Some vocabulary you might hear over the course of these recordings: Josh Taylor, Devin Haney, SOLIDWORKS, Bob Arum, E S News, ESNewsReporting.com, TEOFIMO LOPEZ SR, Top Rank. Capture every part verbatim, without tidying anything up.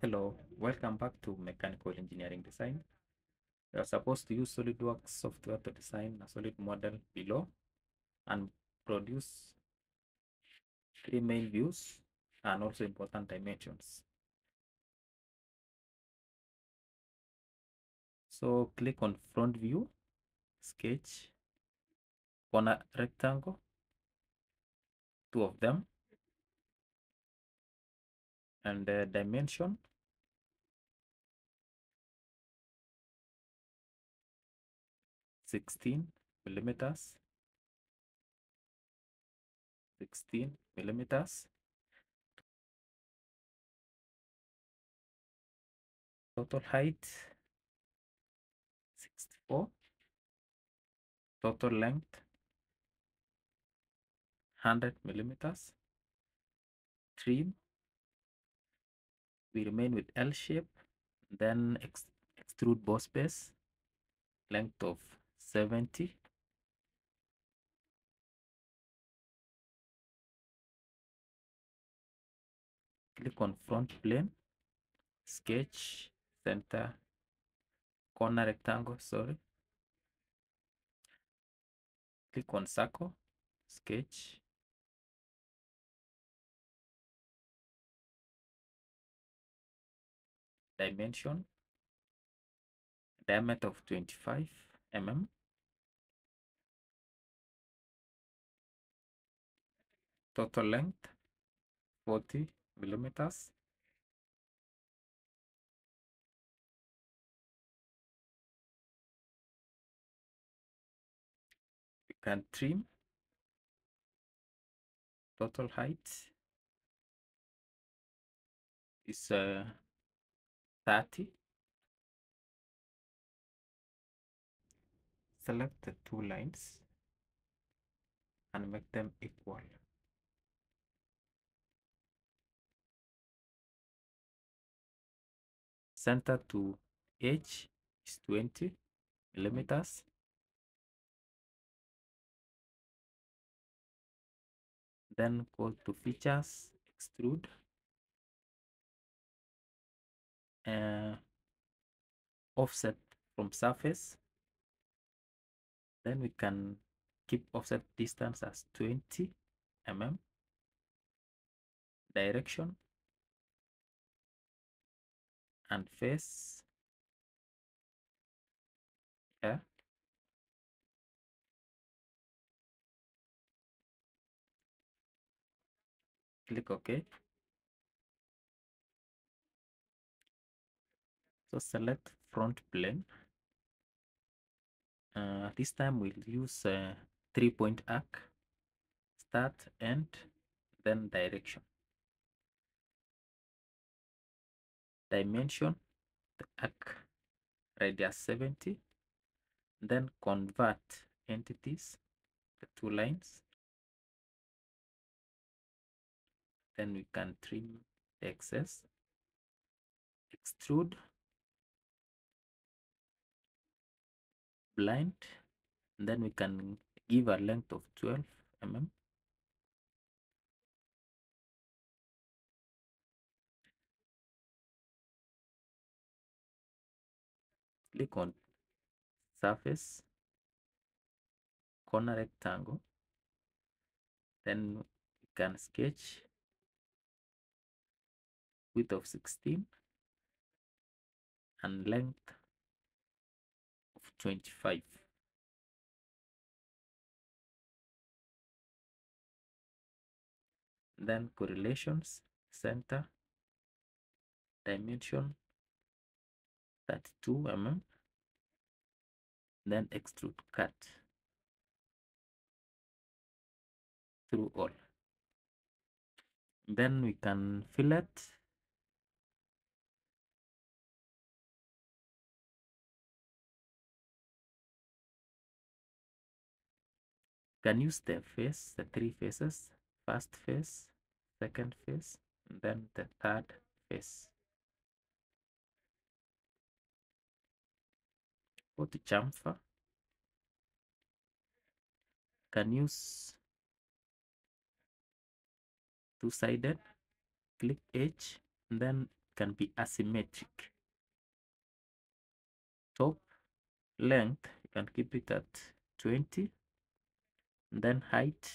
Hello, welcome back to Mechanical Engineering Design. You are supposed to use SolidWorks software to design a solid model below and produce three main views and also important dimensions. So click on front view, sketch, corner rectangle, two of them, and the dimension. sixteen millimeters, sixteen millimeters, total height sixty-four, total length one hundred millimeters, trim, we remain with L shape, then ex extrude both space, length of seventy, click on front plane, sketch, center, corner rectangle, sorry, click on circle, sketch, dimension, diameter of twenty-five millimeters. Total length forty millimeters. You can trim. Total height is uh, thirty. Select the two lines and make them equal. Center to edge is twenty millimeters. Then go to features, extrude, uh, offset from surface. Then we can keep offset distance as twenty millimeters. Direction and face here. Click OK. So select front plane. Uh, this time we'll use uh, three-point arc, start, end, then direction. Dimension, the arc radius seventy, then convert entities, the two lines. Then we can trim the excess, extrude, blind, and then we can give a length of twelve millimeters. Click on surface, corner rectangle, then we can sketch width of sixteen and length twenty-five. Then correlations, center, dimension thirty-two millimeters, then extrude, cut through all. Then we can fillet, can use the face, the three faces, first face, second face, and then the third face. Go to chamfer, can use two-sided, click edge, and then can be asymmetric. Top length, you can keep it at twenty, and then height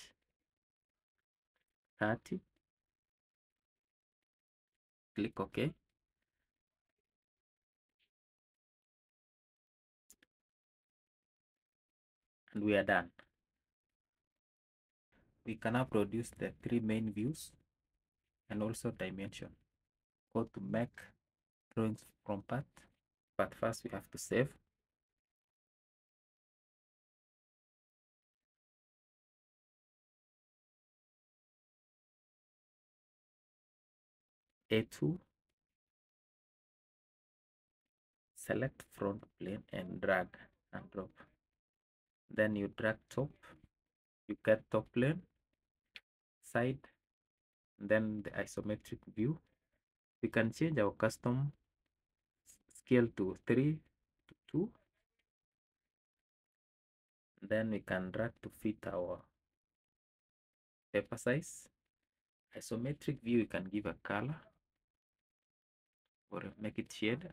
thirty. Click OK. And we are done. We can now produce the three main views and also dimension. Go to make drawings from path, but first we have to save. A two, select front plane and drag and drop. Then you drag top, you get top plane, side, then the isometric view. We can change our custom scale to three to two. Then we can drag to fit our paper size. Isometric view, you can give a color or make it shade.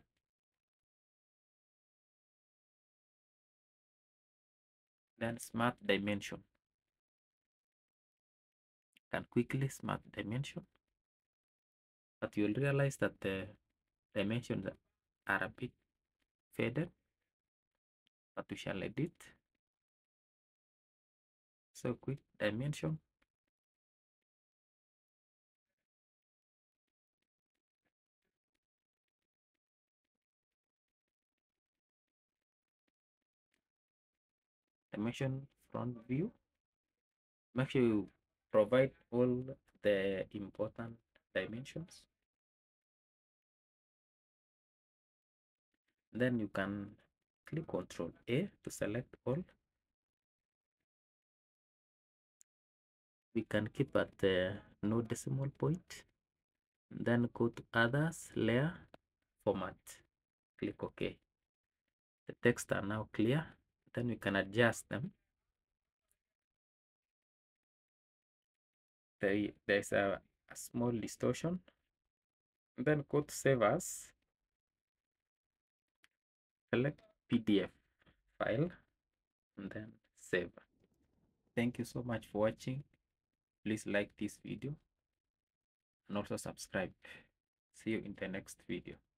Then smart dimension, can quickly smart dimension, but you'll realize that the dimensions are a bit faded, but we shall edit. So quick dimension, dimension front view. Make sure you provide all the important dimensions. Then you can click Control A to select all. We can keep at the no decimal point. Then go to Others, Layer, Format. Click OK. The text are now clear. Then we can adjust them. There, there's a, a small distortion. Then go to Save As. Select P D F file and then save. Thank you so much for watching. Please like this video and also subscribe. See you in the next video.